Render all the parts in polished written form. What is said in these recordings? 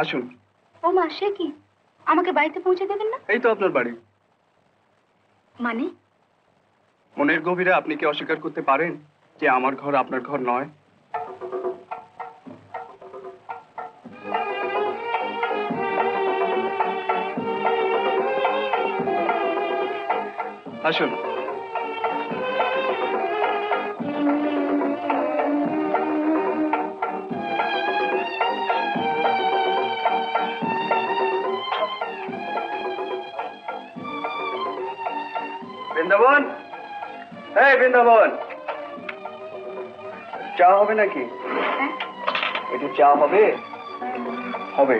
আসুন। ও মা, সে কি আমাকে বাড়িতে পৌঁছে দেবেন না? এই তো আপনার বাড়ি। মানে মনের গভীরে আপনি কি অস্বীকার করতে পারেন যে আমার ঘর আপনার ঘর নয়? আসুন। বৃন্দাবন, হ্যাঁ বৃন্দাবন, চা হবে নাকি? একটু চা হবে? হবে।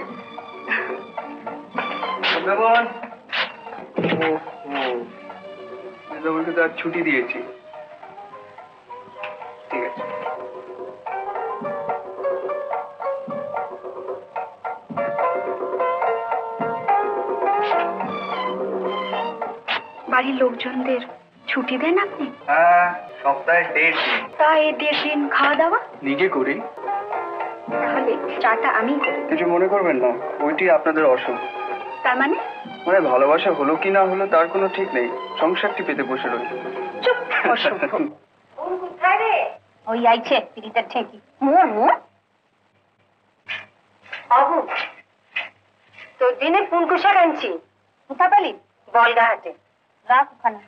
বৃন্দাবন, বৃন্দাবনকে তো আর ছুটি দিয়েছি। ঠিক আছে। বাড়ির লোকজনদের ছুটি দেন আপনি? হ্যাঁ, সপ্তাহে 1.5 দিন। তা এই 1.5 দিন খাওয়া দাওয়া নিজে করি। তাহলে চাটা আমি করি। কিছু মনে করবেন না, ওইটি আপনাদের অসুখ। তার মানে? মানে ভালোবাসা হলো কি না হলো তার কোনো ঠিক নেই, সংসারটি পেতে বসে রয়েছে। চুপ, অসুখ। ও কোথায় রে? ওই আইছে পিরিটা ঠেকি। মোর মোর আবু, তোর দিনে পুনকুশা কানছি। কোথা পেলি? বলগাহাটে। রাখ ওখানে।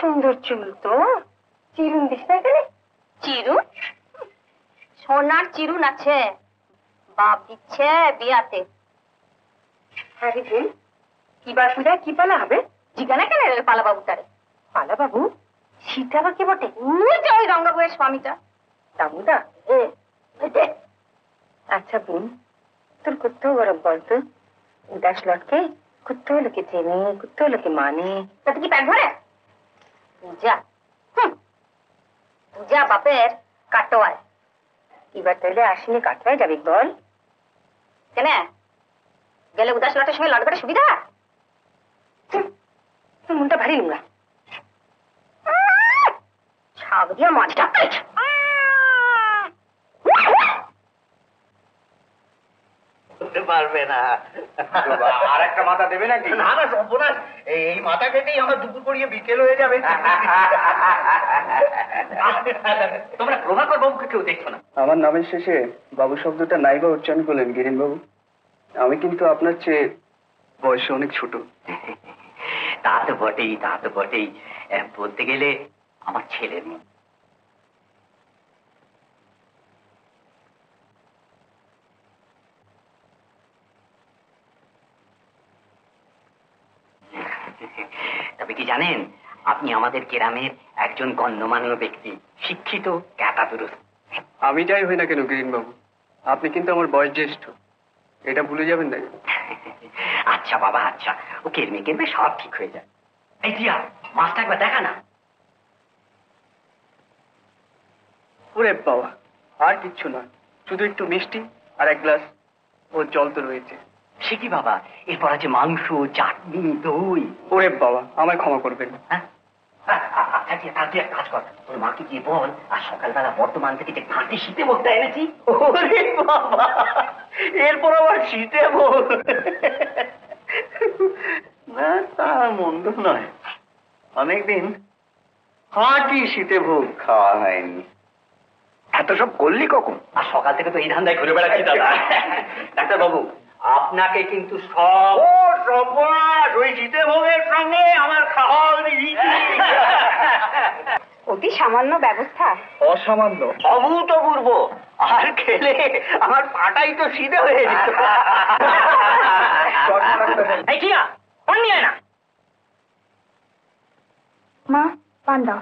সুন্দর চুল তো, চিরুন দিস না কেনে? চিরুন? সোনার চিরুন আছে, বাপ দিচ্ছে বিয়াতে। আরে বোন, কিবার পূজা কি পালা হবে? জিজ্ঞানা কেন পালা বাবু? তারে পালা বাবু সীতা বাকি বটে, ওই রঙ্গা বইয়ের স্বামীটা দামুদা। আচ্ছা বোন, তোর কোথাও গরম বলতো? উদাস লটকে কোথাও লোকে চেনে, কোথাও লোকে মানে, তাতে কি প্যাট ভরে? পূজা পূজা বাপের কাটোয়ায়। এবার তাহলে আসিনি, কাটোয়ায় যাবি বল? কেন গেলে উদাস লটের সঙ্গে লড়কাটা সুবিধা? মনটা ভারী নোংরা। ছাগ দিয়ে মাছটা পারবে না। আর একটা মাথা দেবে নাকি? না না, সম্পূর্ণ এই মাথা কেটেই আমার দুপুর পড়িয়ে বিকেল হয়ে যাবে। তোমরা প্রভাকর বাবুকে কেউ দেখছো না? আমার নামের শেষে বাবু শব্দটা নাই বা উচ্চারণ করলেন গিরিন বাবু। আমি কিন্তু আপনার চেয়ে বয়সে অনেক ছোট। তা তো বটেই, তা তো বটেই। বলতে গেলে আমার ছেলের মতো। তবে কি জানেন, আপনি আমাদের গ্রামের একজন গণ্যমান্য ব্যক্তি, শিক্ষিত, ক্যাটাদুরু। আমি যাই হই না কেন গিরিন বাবু, আপনি কিন্তু আমার বয়স জ্যেষ্ঠ, এটা ভুলে যাবেন না। আচ্ছা বাবা, আচ্ছা, ও কেরমে কেরমে সব ঠিক হয়ে যায়। এই দিয়া মাছটা একবার দেখা না। ওরে বাবা, আর কিচ্ছু নয়, শুধু একটু মিষ্টি আর এক গ্লাস ও জল তো রয়েছে। সে কি বাবা, এরপর আছে মাংস, চাটনি, দই। ওরে বাবা, আমায় ক্ষমা করবেন। হ্যাঁ তাড়াতাড়ি এক কাজ কর, তোর মাকে গিয়ে বল আর সকালবেলা বর্তমান থেকে যে ঘাঁটি শীতে বলতে এনেছি। ওরে বাবা, এরপর আবার শীতে বল? না তা মন্দ নয়, অনেকদিন খাঁটি শীতে ভোগ খাওয়া হয়নি। এত সব করলি কখন? আর সকাল থেকে তো এই ধান্দায় ঘুরে বেড়াচ্ছি। দাদা ডাক্তার বাবু, আপনাকে কিন্তু সব সবাস ওই শীতে ভোগের সঙ্গে আমার খাওয়া। অতি সামান্য ব্যবস্থা। অসামান্য, অভূতপূর্ব। আর খেলে আমার পাটাই তো সিধা হয়ে যেত। মা পান দাও।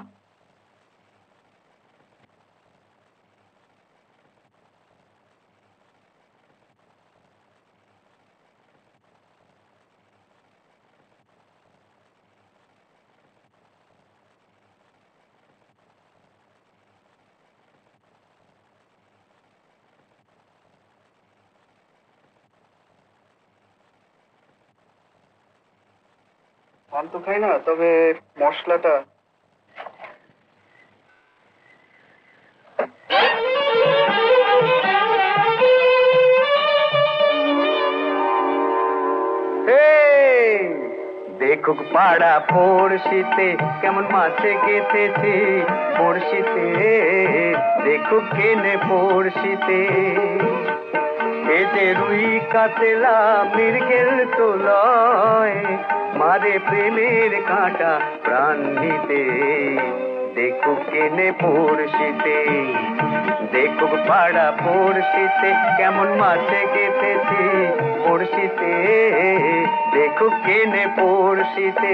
পান তো খাই না, তবে মশলাটা দেখুক পাড়া পড়শিতে কেমন মাছে গেঁথেছে পড়শিতে, দেখুক কেনে পড়শিতে এতে রুই কাতলা মৃগেল তোলায় মারে প্রেমের কাঁটা প্রাণ নিতে, দেখুক কেনে পড়শিতে দেখুক পাড়া পড়শিতে কেমন মাছে গেঁথেছে পড়শিতে দেখুক কেনে পড়শিতে।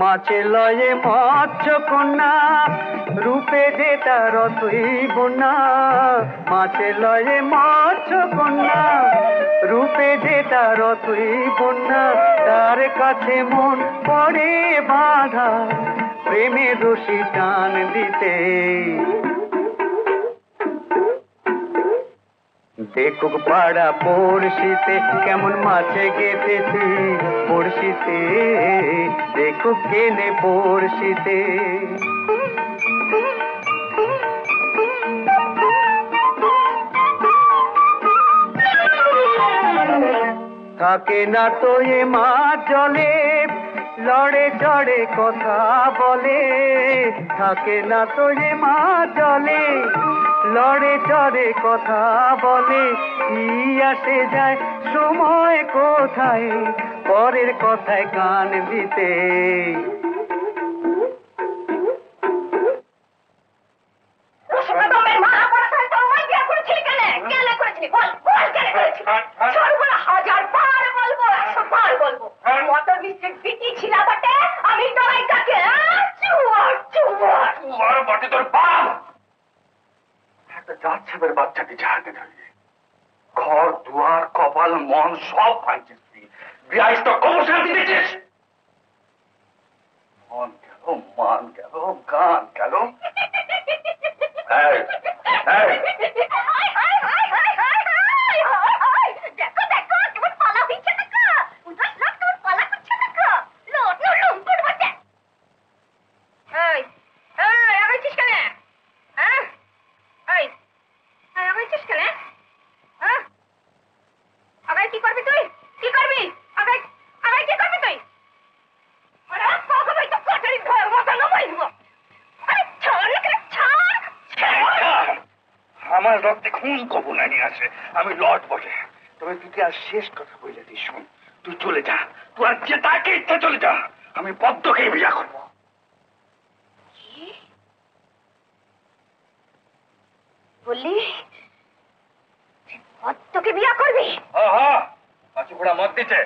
মাছে লয়ে মৎস্য কন্যা রূপে যেটা রতই বন্যা, মাছে লয়ে মৎস্য কন্যা রূপে যেটা রতই বন্যা, তার কাছে মন পড়ে বাঁধা প্রেমে রশি টান দিতে, দেখুক পাড়া পড়শিতে কেমন মাছে গেঁথেছে পড়শিতে দেখুক কেনে পড়শিতে। থাকে না তো এ মাছ জলে লড়ে চড়ে কথা বলে, থাকে না তো এ মাছ জলে লড়ে চড়ে কথা বলে, কি আসে যায় সময় কোথায় পরের কথায় কান দিতে, ঘর দুয়ার কপাল মন সব ভাঙছিস তুই, বিয়াইটা কম শান্তি দিচ্ছিস, মন গেল মান গেল গান গেল। আমার রক্তে খুন কবুলানি আছে, আমি লট বলে, তবে তুই আর শেষ কথা বলে দিস, তুই চলে যা, তুই আর যে তাকে ইচ্ছা চলে যা, আমি পদ্মকে বিয়া করবো। বললি পদ্মকে বিয়া করবি? হ্যাঁ, কাছে ঘোড়া মত দিতে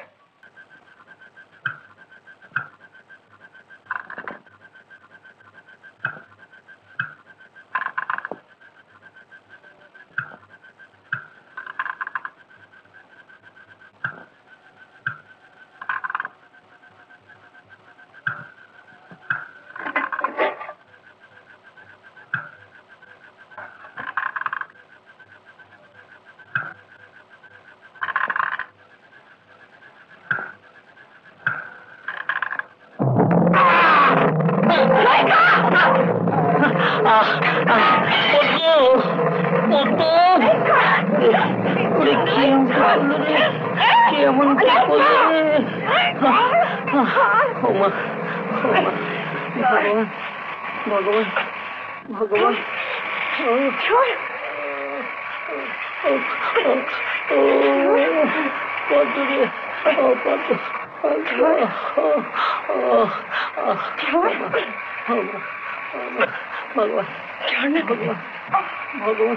ভগবান ভগবান ভগবান ভগবান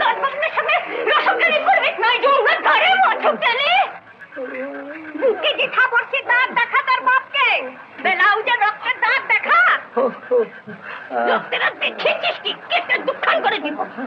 ভগবান দেখা তার বাপকে বেলাউজের রক্তের দাগ দেখা। ও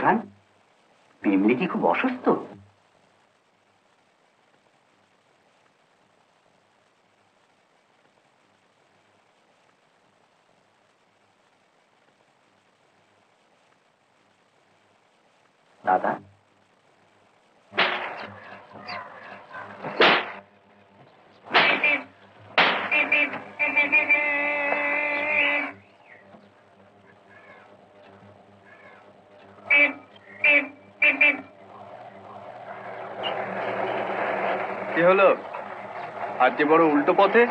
প্রধান, এমনি কি খুব অসুস্থ? দাদা, কি হলো আজ যে বড় উল্টো পথে?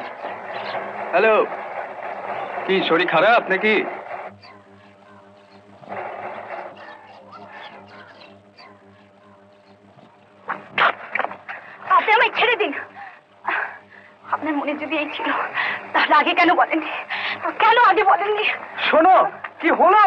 হ্যালো, কি শরীর খারাপ নাকি? আপনি আমায় ছেড়ে দিন। আপনার মনে যদি এই ছিল তাহলে আগে কেন বলেননি? শোনো কি হলো।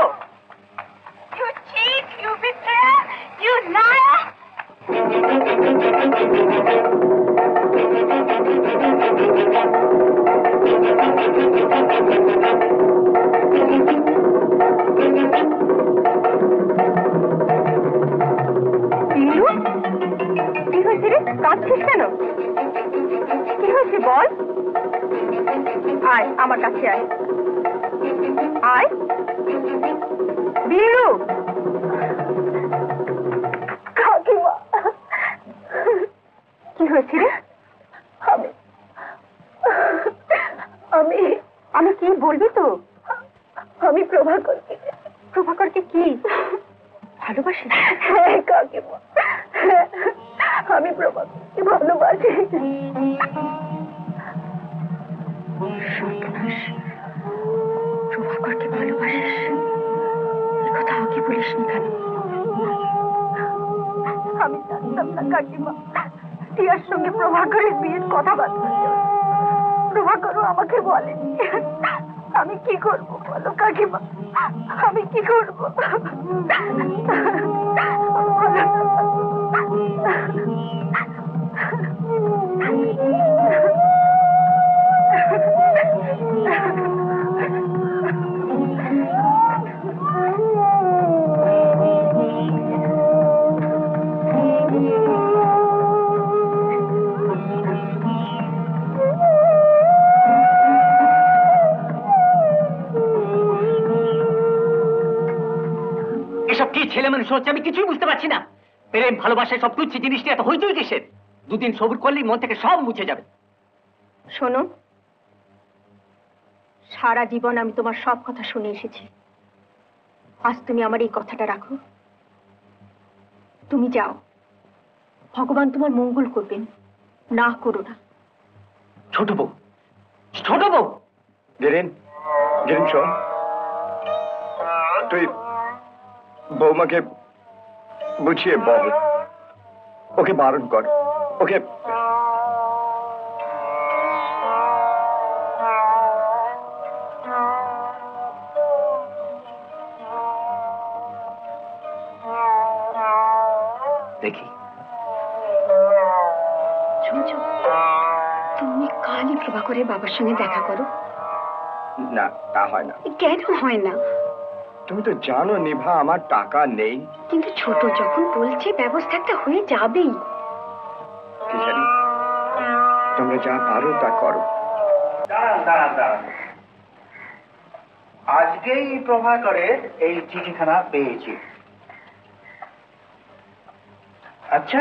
আমার কাছে আয় আয় বিলু। কি হয়েছে রে? আমি আমি কি বলবি? তো আমি প্রভাকরকে কি ভালোবাসি? কাকিমা আমি প্রভাকরকে ভালোবাসি। প্রভাকরকে ভালোবাসিস এ কথা আমাকে বলিস নি কেন? আমি জানতাম না কাকিমা, টিয়ার সঙ্গে প্রভাকরের বিয়ের কথাবার্তা প্রভাকরও আমাকে বলে। আমি কি করবো বলো কাকিমা, আমি কি করবো? আমি কিছুই বুঝতে পারছি না। প্রেম ভালোবাসা সব তুচ্ছ জিনিসটা এত হইচই কিসের? দুদিন সবুর করলেই মন থেকে সব মুছে যাবে। শোনো, সারা জীবন আমি তোমার সব কথা শুনে এসেছি। আজ তুমি আমার এই কথাটা রাখো। তুমি যাও, ভগবান তোমার মঙ্গল করবেন। না করো না। ছোট বউ, ছোট বউ জেরিন, জেরিন শোন, তুই বৌমাকে বুঝিয়ে বল, ওকে বারণ কর। ওকে দেখি তুমি কালই প্রভাকরের বাবার সঙ্গে দেখা করো। না, তা হয় না। কেন হয় না? তুমি তো জানো নিভা আমার টাকা নেই। কিন্তু ছোট যখন বলছে ব্যবস্থা একটা হয়ে যাবেই। তোমরা যা পারো তা করো। আজকেই প্রভাকরের এই চিঠিখানা পেয়েছি। আচ্ছা,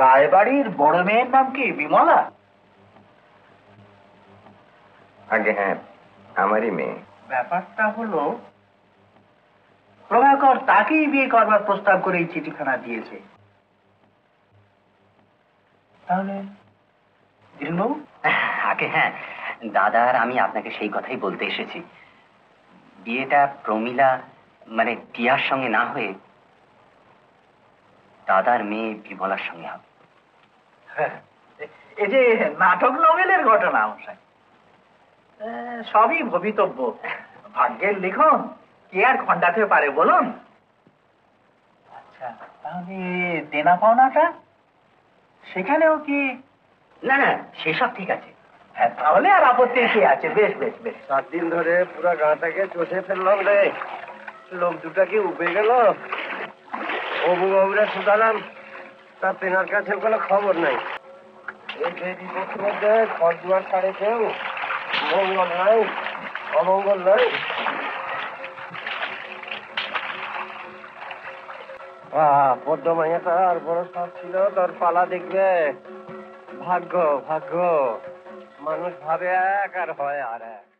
রায়বাড়ির বড় মেয়ের নাম কি বিমলা? আগে হ্যাঁ, আমারই মেয়ে। ব্যাপারটা হলো প্রভাকর তাকেই বিয়ে করবার প্রস্তাব করে এই চিঠিখানা দিয়েছে। তাহলে জিনবাবু? আগে হ্যাঁ, দাদার আমি আপনাকে সেই কথাই বলতে এসেছি। বিয়েটা প্রমীলা মানে টিয়ার সঙ্গে না হয়ে দাদার মেয়ে বিমলার সঙ্গে হবে। এই যে নাটক নভেলের ঘটনা অবশ্যই সবই ভবিতব্য, ভাগ্যের লিখন। কে আর খন্ডাতে পারে বলুন? আচ্ছা, তাহলে দেনা পাওনাটা সেখানেও কি? না না, সেসব ঠিক আছে। হ্যাঁ, তাহলে আর আপত্তি কি আছে? বেশ বেশ বেশ। 7 দিন ধরে পুরো গাঁটাকে চষে ফেললাম রে, লোক দুটা কি উবে গেল। অবুবাবুরে শুধালাম, তার তেনার কাছে কোনো খবর নাই। এই যে বিপক্ষের মধ্যে ঘর দুয়ার ছাড়ে কেউ মঙ্গল নাই, অমঙ্গল নাই। বড্ড মাইয়া তার বড় সাপ ছিল, তার পালা দেখবে। ভাগ্য ভাগ্য মানুষ ভাবে এক আর হয় আর এক।